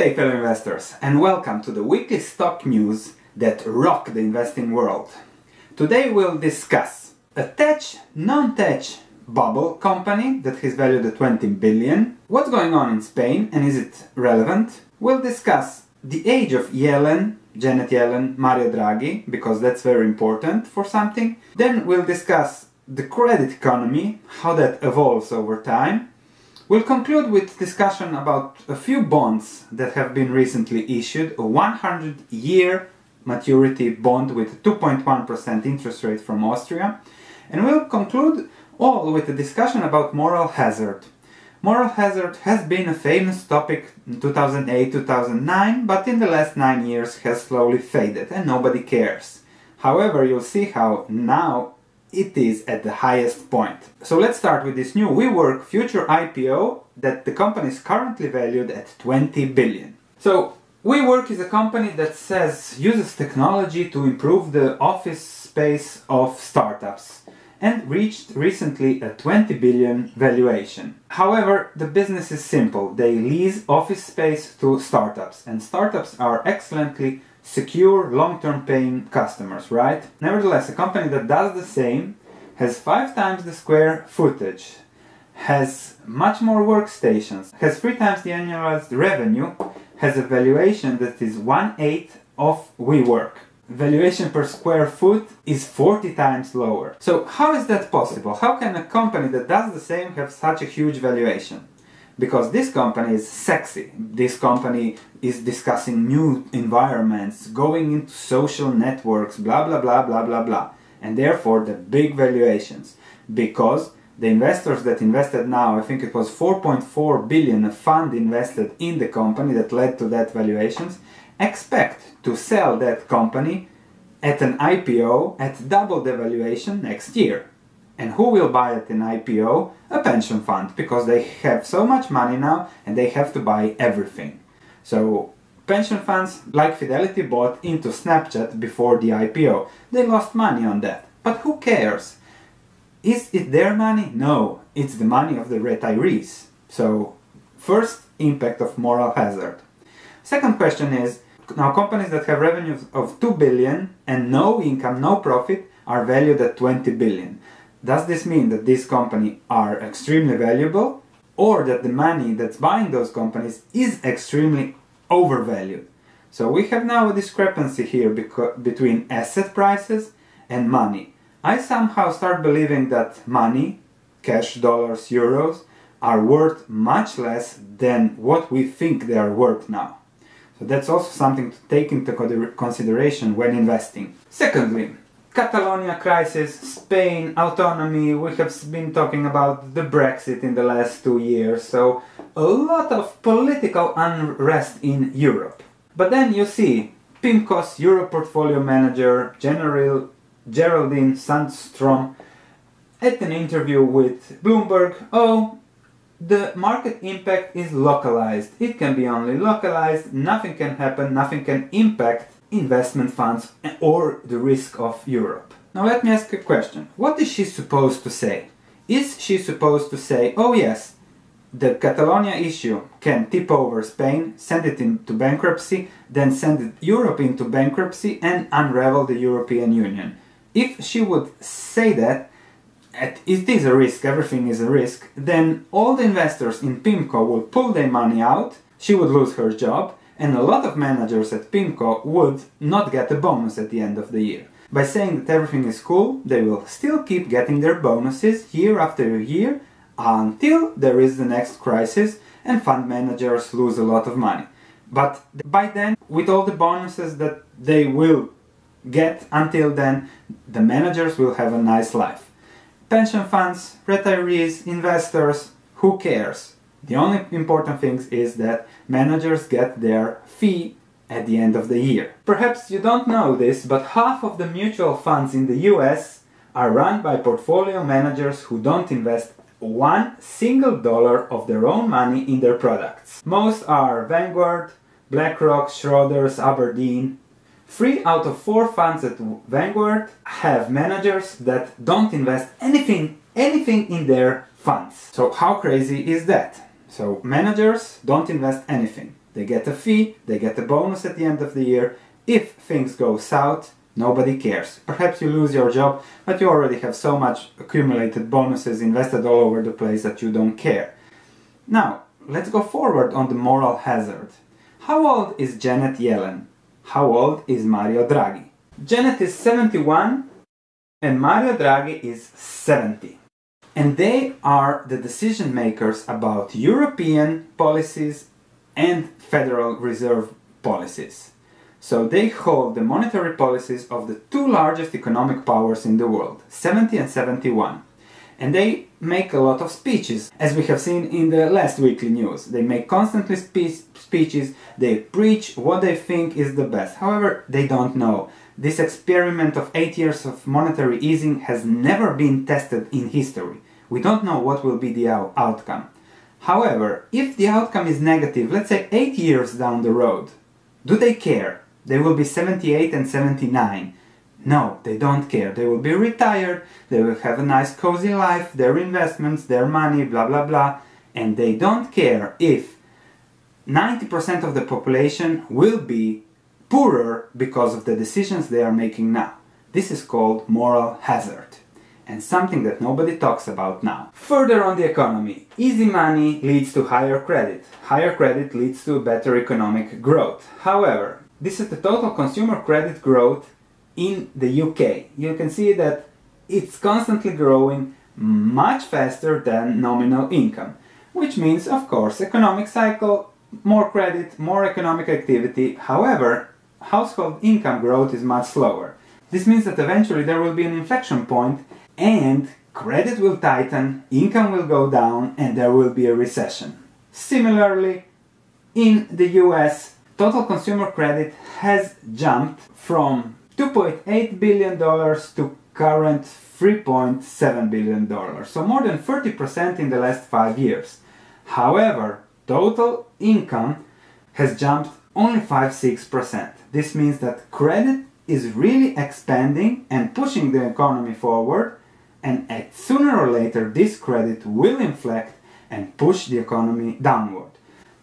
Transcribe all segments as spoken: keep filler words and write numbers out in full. day, fellow investors, and welcome to the weekly stock news that rock the investing world. Today we'll discuss a tech, non-tech bubble company that is valued at twenty billion, what's going on in Spain and is it relevant. We'll discuss the age of Yellen, Janet Yellen, Mario Draghi, because that's very important for something. Then we'll discuss the credit economy, how that evolves over time. We'll conclude with discussion about a few bonds that have been recently issued, a one hundred year maturity bond with two point one percent interest rate from Austria, and we'll conclude all with a discussion about moral hazard. Moral hazard has been a famous topic in two thousand eight to two thousand nine, but in the last nine years has slowly faded and nobody cares. However, you'll see how now it is at the highest point. So let's start with this new WeWork future I P O that the company is currently valued at twenty billion. So WeWork is a company that says uses technology to improve the office space of startups and reached recently a twenty billion valuation. However, the business is simple. They lease office space to startups, and startups are excellently secure long-term paying customers, right? Nevertheless, a company that does the same has five times the square footage, has much more workstations, has three times the annualized revenue, has a valuation that is one-eighth of WeWork. Valuation per square foot is forty times lower. So how is that possible? How can a company that does the same have such a huge valuation? Because this company is sexy. This company is discussing new environments, going into social networks, blah, blah, blah, blah, blah, blah. And therefore the big valuations. Because the investors that invested now, I think it was four point four billion a fund invested in the company that led to that valuations, expect to sell that company at an I P O at double the valuation next year. And who will buy it in I P O? A pension fund, because they have so much money now and they have to buy everything. So pension funds like Fidelity bought into Snapchat before the I P O. They lost money on that, but who cares? Is it their money? No, it's the money of the retirees. So first impact of moral hazard. Second question is, now companies that have revenues of two billion and no income, no profit are valued at twenty billion. Does this mean that these companies are extremely valuable, or that the money that's buying those companies is extremely overvalued? So we have now a discrepancy here between asset prices and money. I somehow start believing that money, cash, dollars, euros, are worth much less than what we think they are worth now. So that's also something to take into consideration when investing. Secondly, Catalonia crisis, Spain, autonomy, we have been talking about the Brexit in the last two years, so a lot of political unrest in Europe. But then you see Pimco's Europe portfolio manager, General Geraldine Sandstrom, at an interview with Bloomberg, oh, the market impact is localized, it can be only localized, nothing can happen, nothing can impact investment funds or the risk of Europe. Now let me ask a question. What is she supposed to say? Is she supposed to say, oh yes, the Catalonia issue can tip over Spain, send it into bankruptcy, then send it Europe into bankruptcy and unravel the European Union? If she would say that, it is a risk, everything is a risk, then all the investors in Pimco will pull their money out, she would lose her job, and a lot of managers at Pimco would not get a bonus at the end of the year. By saying that everything is cool, they will still keep getting their bonuses year after year until there is the next crisis and fund managers lose a lot of money. But by then, with all the bonuses that they will get until then, the managers will have a nice life. Pension funds, retirees, investors, who cares? The only important thing is that managers get their fee at the end of the year. Perhaps you don't know this, but half of the mutual funds in the U S are run by portfolio managers who don't invest one single dollar of their own money in their products. Most are Vanguard, BlackRock, Schroders, Aberdeen. Three out of four funds at Vanguard have managers that don't invest anything, anything in their funds. So how crazy is that? So managers don't invest anything. They get a fee, they get a bonus at the end of the year. If things go south, nobody cares. Perhaps you lose your job, but you already have so much accumulated bonuses invested all over the place that you don't care. Now, let's go forward on the moral hazard. How old is Janet Yellen? How old is Mario Draghi? Janet is seventy-one and Mario Draghi is seventy. And they are the decision makers about European policies and Federal Reserve policies. So they hold the monetary policies of the two largest economic powers in the world, seventy and seventy-one. And they make a lot of speeches, as we have seen in the last weekly news. They make constantly spe- speeches, they preach what they think is the best. However, they don't know. This experiment of eight years of monetary easing has never been tested in history. We don't know what will be the out- outcome. However, if the outcome is negative, let's say eight years down the road, do they care? They will be seventy-eight and seventy-nine. No, they don't care. They will be retired, they will have a nice cozy life, their investments, their money, blah blah blah. And they don't care if ninety percent of the population will be poorer because of the decisions they are making now. This is called moral hazard. And something that nobody talks about now. Further on the economy, easy money leads to higher credit. Higher credit leads to better economic growth. However, this is the total consumer credit growth in the U K. You can see that it's constantly growing much faster than nominal income, which means, of course, economic cycle, more credit, more economic activity. However, household income growth is much slower. This means that eventually there will be an inflection point and credit will tighten, income will go down, and there will be a recession. Similarly, in the U S, total consumer credit has jumped from two point eight billion dollars to current three point seven billion dollars, so more than thirty percent in the last five years. However, total income has jumped only five to six percent. This means that credit is really expanding and pushing the economy forward, and at sooner or later this credit will inflect and push the economy downward.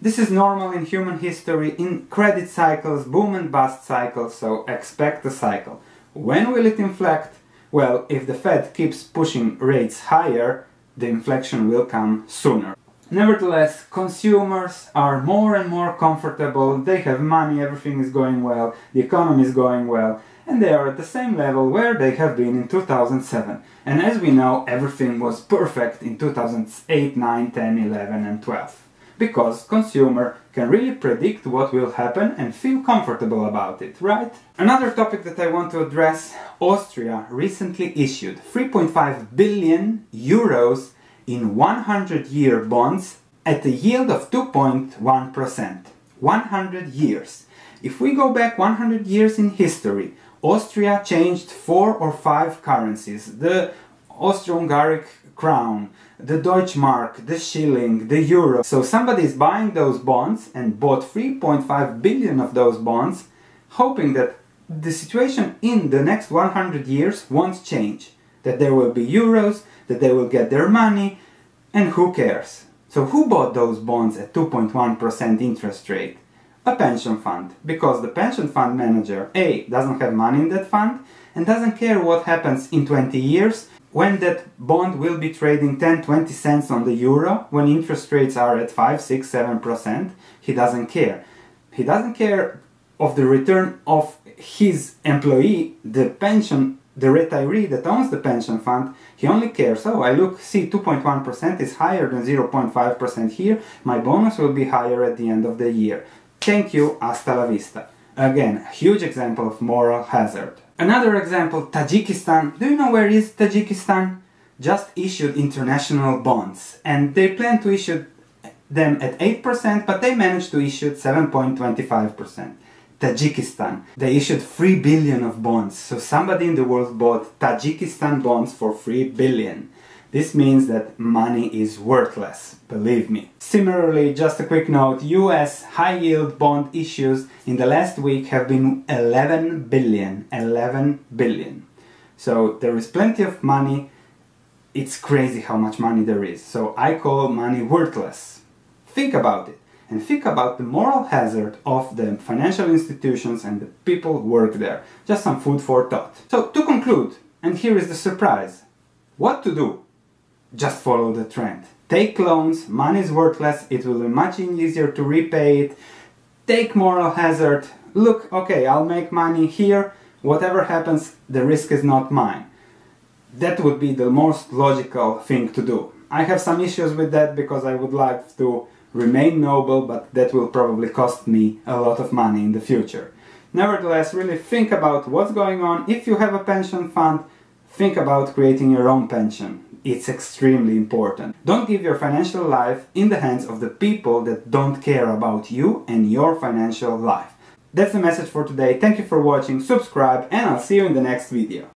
This is normal in human history, in credit cycles, boom and bust cycles, so expect the cycle. When will it inflect? Well, if the Fed keeps pushing rates higher, the inflection will come sooner. Nevertheless, consumers are more and more comfortable, they have money, everything is going well, the economy is going well, and they are at the same level where they have been in two thousand seven. And as we know, everything was perfect in two thousand eight, nine, ten, eleven and twelve. Because consumer can really predict what will happen and feel comfortable about it, right? Another topic that I want to address, Austria recently issued three point five billion euros in one hundred year bonds at a yield of two point one percent. one hundred years. If we go back one hundred years in history, Austria changed four or five currencies. The Austro-Hungaric crown, the Deutschmark, the shilling, the euro. So somebody is buying those bonds and bought three point five billion of those bonds, hoping that the situation in the next one hundred years won't change. That there will be euros, that they will get their money, and who cares? So who bought those bonds at two point one percent interest rate? A pension fund, because the pension fund manager A doesn't have money in that fund and doesn't care what happens in twenty years when that bond will be trading ten, twenty cents on the euro, when interest rates are at five, six, seven percent. He doesn't care. He doesn't care of the return of his employee, the pension, the retiree that owns the pension fund. He only cares, oh, I look, see, two point one percent is higher than zero point five percent here, my bonus will be higher at the end of the year. Thank you, hasta la vista. Again, a huge example of moral hazard. Another example, Tajikistan. Do you know where is Tajikistan? Just issued international bonds, and they plan to issue them at eight percent, but they managed to issue seven point two five percent. Tajikistan. They issued three billion of bonds, so somebody in the world bought Tajikistan bonds for three billion. This means that money is worthless, believe me. Similarly, just a quick note, U S high-yield bond issues in the last week have been eleven billion, eleven billion. So there is plenty of money, it's crazy how much money there is. So I call money worthless. Think about it. and think about the moral hazard of the financial institutions and the people who work there. Just some food for thought. So to conclude, and here is the surprise, what to do? Just follow the trend. Take loans, money is worthless, it will be much easier to repay it. Take moral hazard, look, okay, I'll make money here, whatever happens, the risk is not mine. That would be the most logical thing to do. I have some issues with that because I would like to remain noble, but that will probably cost me a lot of money in the future. Nevertheless, really think about what's going on. If you have a pension fund, think about creating your own pension. It's extremely important. Don't give your financial life in the hands of the people that don't care about you and your financial life. That's the message for today. Thank you for watching, subscribe, and I'll see you in the next video.